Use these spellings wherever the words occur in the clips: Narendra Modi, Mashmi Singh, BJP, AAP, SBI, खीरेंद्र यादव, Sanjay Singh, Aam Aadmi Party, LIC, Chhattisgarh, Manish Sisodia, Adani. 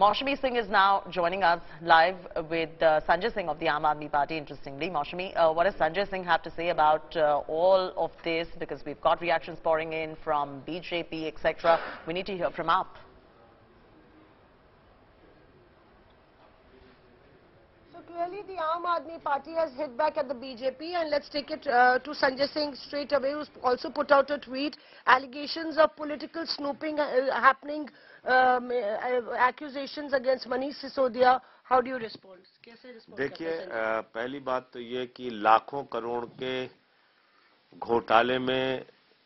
Mashmi Singh is now joining us live with Sanjay Singh of the Aam Aadmi Party. Interestingly, Mashmi, what does Sanjay Singh have to say about all of this? Because we've got reactions pouring in from BJP, etc. We need to hear from Aam. So clearly the Aam Aadmi Party has hit back at the BJP, and let's take it to Sanjay Singh straight away, who's also put out a tweet. Allegations of political snooping happening, accusations against Manish Sisodia. How do you respond? कैसे respond? देखिए, पहली बात तो ये कि लाखों करोड़ के घोटाले में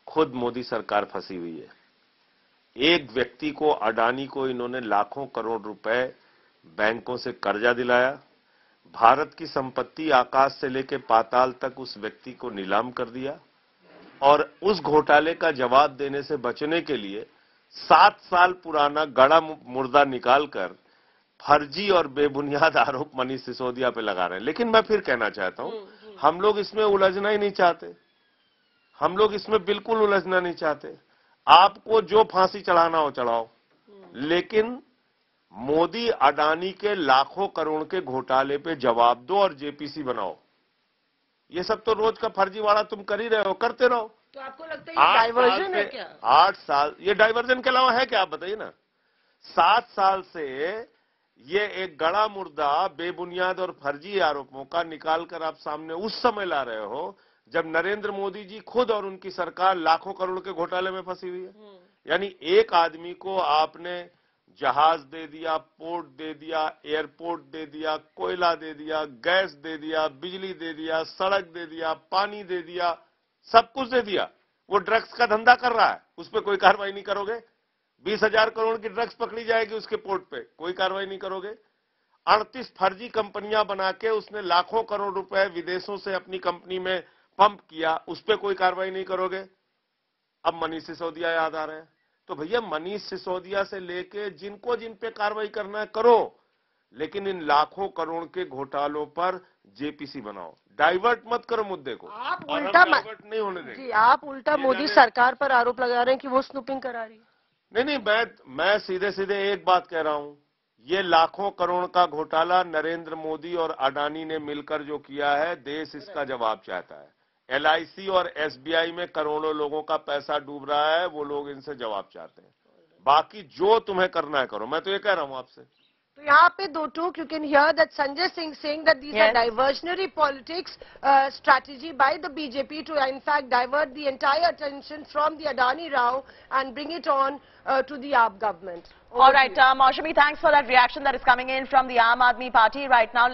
खुद मोदी सरकार फंसी हुई है। एक व्यक्ति को, अडानी को, इन्होंने लाखों करोड़ रुपए बैंकों से कर्जा दिलाया। भारत की संपत्ति आकाश से लेकर पाताल तक उस व्यक्ति को नीलाम कर दिया। और उस घोटाले का जवाब देने से बचने के लिए 7 साल पुराना गड़ा मुर्दा निकालकर फर्जी और बेबुनियाद आरोप मनीष सिसोदिया पे लगा रहे हैं। लेकिन मैं फिर कहना चाहता हूं, हम लोग इसमें उलझना ही नहीं चाहते, हम लोग इसमें बिल्कुल उलझना नहीं चाहते। आपको जो फांसी चढ़ाना हो चढ़ाओ, लेकिन मोदी अडानी के लाखों करोड़ के घोटाले पे जवाब दो और जेपीसी बनाओ। ये सब तो रोज का फर्जीवाड़ा तुम कर ही रहे हो, करते रहो। तो आपको लगता है ये डाइवर्जन है क्या? 8 साल ये डाइवर्जन के अलावा है क्या? आप बताइए ना। 7 साल से ये एक गड़ा मुर्दा बेबुनियाद और फर्जी आरोपों का निकाल कर आप सामने उस समय ला रहे हो जब नरेंद्र मोदी जी खुद और उनकी सरकार लाखों करोड़ के घोटाले में फंसी हुई है। यानी एक आदमी को आपने जहाज दे दिया, पोर्ट दे दिया, एयरपोर्ट दे दिया, कोयला दे दिया, गैस दे दिया, बिजली दे दिया, सड़क दे दिया, पानी दे दिया, सब कुछ दे दिया। वो ड्रग्स का धंधा कर रहा है, उस पर कोई कार्रवाई नहीं करोगे? 20,000 करोड़ की ड्रग्स पकड़ी जाएगी उसके पोर्ट पे, कोई कार्रवाई नहीं करोगे? 38 फर्जी कंपनियां बना के उसने लाखों करोड़ रुपए विदेशों से अपनी कंपनी में पंप किया, उस पर कोई कार्रवाई नहीं करोगे? अब मनीष सिसोदिया याद आ रहे हैं। तो भैया, मनीष सिसोदिया से लेके जिनको जिन पे कार्रवाई करना है करो, लेकिन इन लाखों करोड़ के घोटालों पर जेपीसी बनाओ, डाइवर्ट मत करो मुद्दे को। आप उल्टा डाइवर्ट नहीं होने देंगे। जी, आप उल्टा मोदी सरकार पर आरोप लगा रहे हैं कि वो स्नूपिंग करा रही है। नहीं, मैं सीधे सीधे एक बात कह रहा हूं। ये लाखों करोड़ का घोटाला नरेंद्र मोदी और अडानी ने मिलकर जो किया है, देश इसका जवाब चाहता है। LIC और SBI में करोड़ों लोगों का पैसा डूब रहा है, वो लोग इनसे जवाब चाहते हैं। बाकी जो तुम्हें करना है करो, मैं तो ये कह रहा हूँ आपसे। तो यहाँ पे दो टूक, you can hear that Sanjay Singh saying that these are diversionary politics strategy by the BJP to in fact divert the entire attention from the Adani row and bring it on to the AAP government. All right, Mashmi, thanks for that reaction that is coming in from the Aam Aadmi Party right now.